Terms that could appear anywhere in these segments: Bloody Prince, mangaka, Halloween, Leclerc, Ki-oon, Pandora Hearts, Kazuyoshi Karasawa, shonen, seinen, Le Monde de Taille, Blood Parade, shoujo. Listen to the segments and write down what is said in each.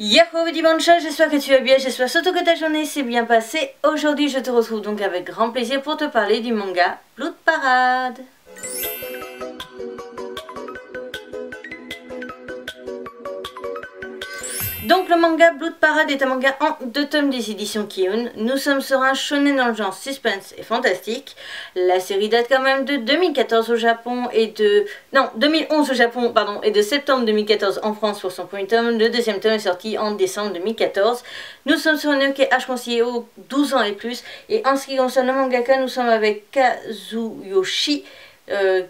Yahoo dimanche, j'espère que tu vas bien, j'espère surtout que ta journée s'est bien passée. Aujourd'hui je te retrouve donc avec grand plaisir pour te parler du manga Blood Parade. Donc le manga Blood Parade est un manga en 2 tomes des éditions Ki-oon. Nous sommes sur un shonen dans le genre suspense et fantastique. La série date quand même de 2014 au Japon et de... Non, 2011 au Japon, pardon, et de septembre 2014 en France pour son 1er tome. Le 2e tome est sorti en décembre 2014. Nous sommes sur un œuvre âge conseillé aux 12 ans et plus. Et en ce qui concerne le mangaka, nous sommes avec Kazuyoshi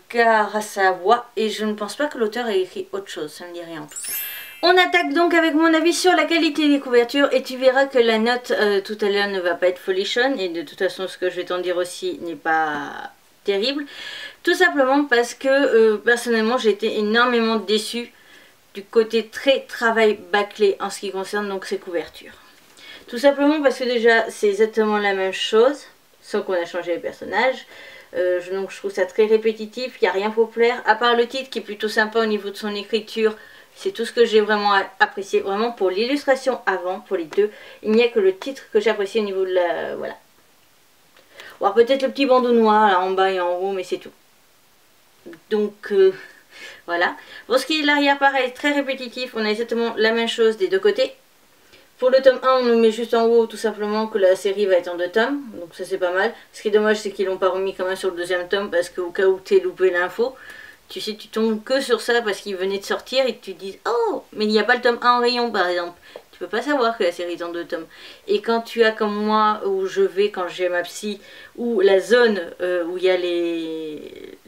Karasawa. Et je ne pense pas que l'auteur ait écrit autre chose, ça ne me dit rien en tout cas. On attaque donc avec mon avis sur la qualité des couvertures et tu verras que la note tout à l'heure ne va pas être folichonne et de toute façon ce que je vais t'en dire aussi n'est pas terrible. Tout simplement parce que personnellement j'ai été énormément déçue du côté très travail bâclé en ce qui concerne donc ces couvertures. Tout simplement parce que déjà c'est exactement la même chose sans qu'on a changé les personnages. Donc je trouve ça très répétitif, il n'y a rien pour plaire à part le titre qui est plutôt sympa au niveau de son écriture. C'est tout ce que j'ai vraiment apprécié, vraiment pour l'illustration avant, pour les deux. Il n'y a que le titre que j'apprécie au niveau de la... voilà. Ou alors peut-être le petit bandeau noir là en bas et en haut, mais c'est tout. Donc voilà. Pour ce qui est de l'arrière, pareil, très répétitif. On a exactement la même chose des deux côtés. Pour le tome 1, on nous met juste en haut tout simplement que la série va être en 2 tomes. Donc ça c'est pas mal. Ce qui est dommage, c'est qu'ils l'ont pas remis quand même sur le 2e tome parce qu'au cas où t'es loupé l'info... Tu sais, tu tombes que sur ça parce qu'il venait de sortir et tu te dis « Oh, mais il n'y a pas le tome 1 en rayon par exemple. » Tu peux pas savoir que la série est en 2 tomes. Et quand tu as comme moi, où je vais quand j'ai ma psy, où la zone où il y a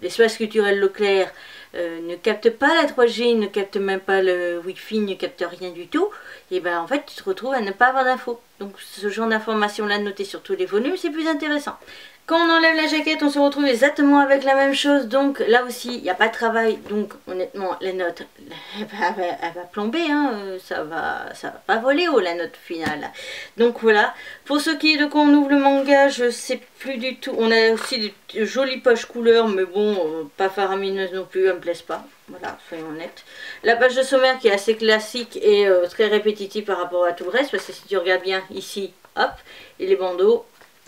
l'espace culturel Leclerc ne capte pas la 3G, ne capte même pas le Wi-Fi, ne capte rien du tout, et ben en fait tu te retrouves à ne pas avoir d'infos. Donc ce genre d'informations là notées sur tous les volumes, c'est plus intéressant. Quand on enlève la jaquette, on se retrouve exactement avec la même chose. Donc là aussi, il n'y a pas de travail. Donc honnêtement, la note, elle va plomber. Hein. Ça va pas voler haut la note finale. Donc voilà. Pour ce qui est de quand on ouvre le manga, je sais plus du tout. On a aussi de jolies pages couleurs, mais bon, pas faramineuses non plus. Elles me plaisent pas. Voilà, soyons honnêtes. La page de sommaire qui est assez classique et très répétitive par rapport à tout le reste. Parce que si tu regardes bien ici, hop, et les bandeaux.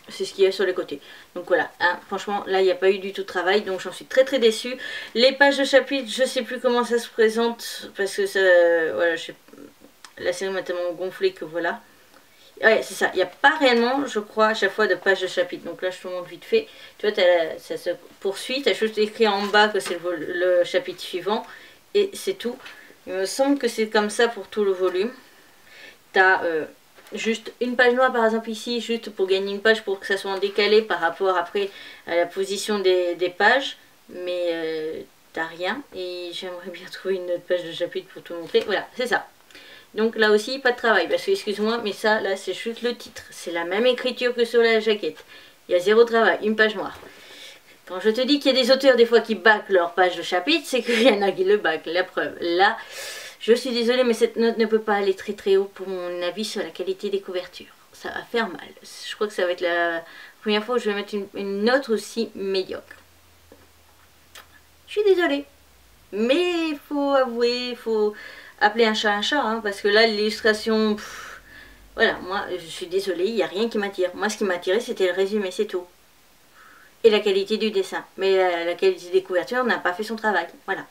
C'est ce qu'il y a sur les côtés. Donc voilà, hein, franchement, là, il n'y a pas eu du tout de travail. Donc j'en suis très déçue. Les pages de chapitre, je ne sais plus comment ça se présente. Parce que ça, voilà, la série m'a tellement gonflé que voilà. Ouais, c'est ça. Il n'y a pas réellement, je crois, à chaque fois de pages de chapitre. Donc là, je te montre vite fait. Tu vois, ça se poursuit. Tu as juste écrit en bas que c'est le chapitre suivant. Et c'est tout. Il me semble que c'est comme ça pour tout le volume. Tu as... juste une page noire par exemple ici, juste pour gagner une page pour que ça soit en décalé par rapport après à la position des pages. Mais t'as rien et j'aimerais bien trouver une autre page de chapitre pour tout montrer. Voilà, c'est ça. Donc là aussi, pas de travail. Parce que, excuse-moi, mais ça, là, c'est juste le titre. C'est la même écriture que sur la jaquette. Il y a zéro travail, une page noire. Quand je te dis qu'il y a des auteurs des fois qui bâclent leur page de chapitre, c'est qu'il y en a qui le bâclent. La preuve, là... Je suis désolée mais cette note ne peut pas aller très haut pour mon avis sur la qualité des couvertures. Ça va faire mal. Je crois que ça va être la première fois où je vais mettre une note aussi médiocre. Je suis désolée. Mais il faut avouer, il faut appeler un chat hein, parce que là l'illustration... Voilà, moi je suis désolée, il n'y a rien qui m'attire. Moi ce qui m'attirait c'était le résumé, c'est tout. Et la qualité du dessin. Mais la qualité des couvertures n'a pas fait son travail. Voilà.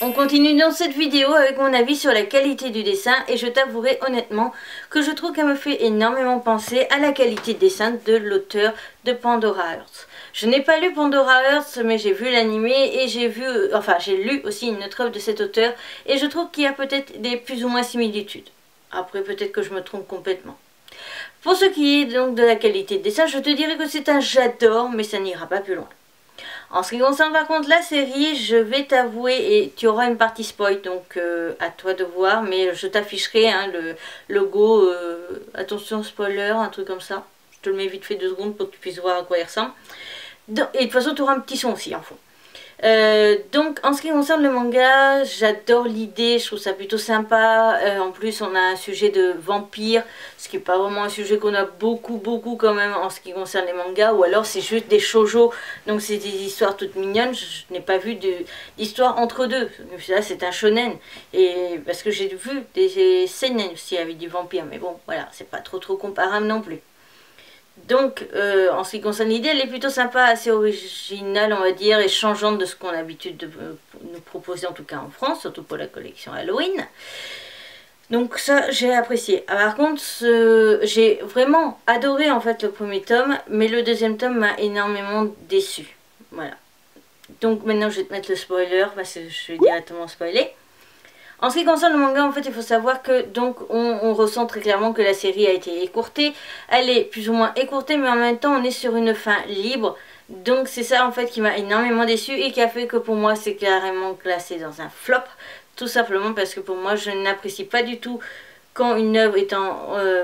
On continue dans cette vidéo avec mon avis sur la qualité du dessin. Et je t'avouerai honnêtement que je trouve qu'elle me fait énormément penser à la qualité de dessin de l'auteur de Pandora Hearts. Je n'ai pas lu Pandora Hearts mais j'ai vu l'animé et j'ai lu aussi une autre œuvre de cet auteur. Et je trouve qu'il y a peut-être des plus ou moins similitudes. Après peut-être que je me trompe complètement. Pour ce qui est donc de la qualité de dessin, je te dirais que c'est un j'adore, mais ça n'ira pas plus loin. En ce qui concerne par contre la série, je vais t'avouer, et tu auras une partie spoil, donc à toi de voir, mais je t'afficherai hein, le logo, attention spoiler, un truc comme ça. Je te le mets vite fait 2 secondes pour que tu puisses voir à quoi il ressemble. Et de toute façon, tu auras un petit son aussi en fond. Donc en ce qui concerne le manga, j'adore l'idée, je trouve ça plutôt sympa. En plus on a un sujet de vampire, ce qui n'est pas vraiment un sujet qu'on a beaucoup quand même en ce qui concerne les mangas, ou alors c'est juste des shoujo, donc c'est des histoires toutes mignonnes. Je n'ai pas vu d'histoire entre deux, là c'est un shonen, et parce que j'ai vu des seinen aussi avec du vampire, mais bon voilà, c'est pas trop comparable non plus. Donc, en ce qui concerne l'idée, elle est plutôt sympa, assez originale, on va dire, et changeante de ce qu'on a l'habitude de nous proposer, en tout cas en France, surtout pour la collection Halloween. Donc ça, j'ai apprécié. Ah, par contre, j'ai vraiment adoré en fait le premier tome, mais le deuxième tome m'a énormément déçu. Voilà. Donc maintenant, je vais te mettre le spoiler, parce que je vais directement spoiler. En ce qui concerne le manga, en fait, il faut savoir que donc on ressent très clairement que la série a été écourtée. Elle est plus ou moins écourtée, mais en même temps, on est sur une fin libre. Donc c'est ça, en fait, qui m'a énormément déçue et qui a fait que pour moi, c'est carrément classé dans un flop. Tout simplement parce que pour moi, je n'apprécie pas du tout quand une œuvre est en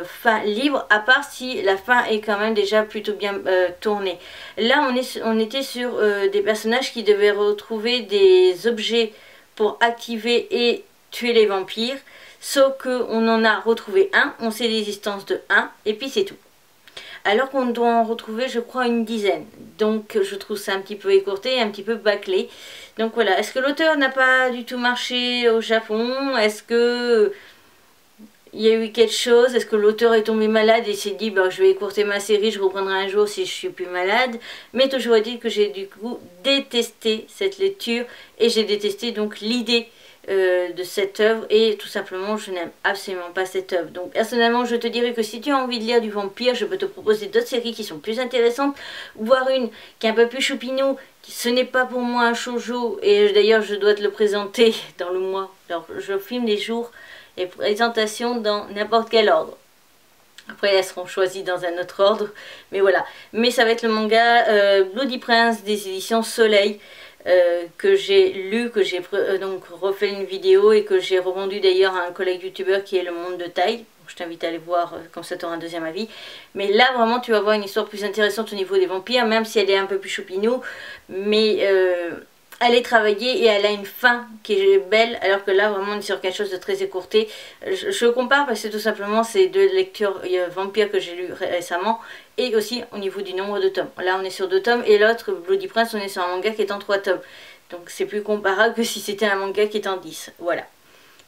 fin libre, à part si la fin est quand même déjà plutôt bien tournée. Là, on était sur des personnages qui devaient retrouver des objets pour activer et tuer les vampires, sauf qu'on en a retrouvé un, on sait l'existence de un, et puis c'est tout. Alors qu'on doit en retrouver, je crois, une dizaine. Donc je trouve ça un petit peu écourté et un petit peu bâclé. Donc voilà, est-ce que l'auteur n'a pas du tout marché au Japon? Est-ce que il y a eu quelque chose? Est-ce que l'auteur est tombé malade et s'est dit bah, je vais écourter ma série, je reprendrai un jour si je suis plus malade? Mais toujours dit que j'ai du coup détesté cette lecture et j'ai détesté donc l'idée de cette œuvre, et tout simplement je n'aime absolument pas cette œuvre. Donc personnellement, je te dirais que si tu as envie de lire du vampire, je peux te proposer d'autres séries qui sont plus intéressantes, voire une qui est un peu plus choupinou. Ce n'est pas pour moi un shoujo, et d'ailleurs je dois te le présenter dans le mois. Alors je filme les jours et présentations dans n'importe quel ordre. Après, elles seront choisies dans un autre ordre, mais voilà. Mais ça va être le manga Bloody Prince des éditions Soleil, que j'ai lu, que j'ai donc refait une vidéo et que j'ai revendu d'ailleurs à un collègue youtubeur qui est Le Monde de Taille. Donc, je t'invite à aller voir, comme ça tu auras un deuxième avis. Mais là vraiment tu vas voir une histoire plus intéressante au niveau des vampires, même si elle est un peu plus choupinou, mais elle est travaillée et elle a une fin qui est belle, alors que là vraiment on est sur quelque chose de très écourté. Je compare parce que tout simplement c'est deux lectures vampires que j'ai lues récemment, et aussi au niveau du nombre de tomes. Là on est sur 2 tomes et l'autre, Bloody Prince, on est sur un manga qui est en 3 tomes. Donc c'est plus comparable que si c'était un manga qui est en 10. Voilà.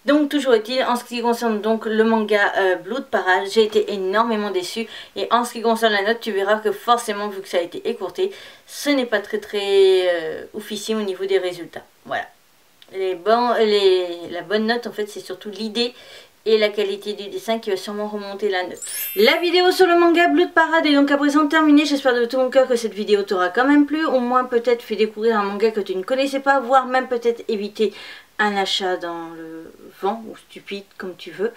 Donc toujours est-il, en ce qui concerne donc le manga Blood Parade, j'ai été énormément déçue. Et en ce qui concerne la note, tu verras que forcément, vu que ça a été écourté, ce n'est pas très oufissime au niveau des résultats. Voilà. La bonne note en fait, c'est surtout l'idée et la qualité du dessin qui va sûrement remonter la note. La vidéo sur le manga Blood Parade est donc à présent terminée. J'espère de tout mon cœur que cette vidéo t'aura quand même plu, au moins peut-être fait découvrir un manga que tu ne connaissais pas, voire même peut-être éviter un achat dans le vent, ou stupide, comme tu veux.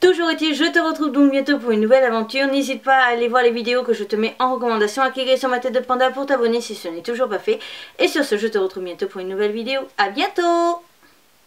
Toujours est-il, je te retrouve donc bientôt pour une nouvelle aventure. N'hésite pas à aller voir les vidéos que je te mets en recommandation, à cliquer sur ma tête de panda pour t'abonner si ce n'est toujours pas fait. Et sur ce, je te retrouve bientôt pour une nouvelle vidéo. À bientôt!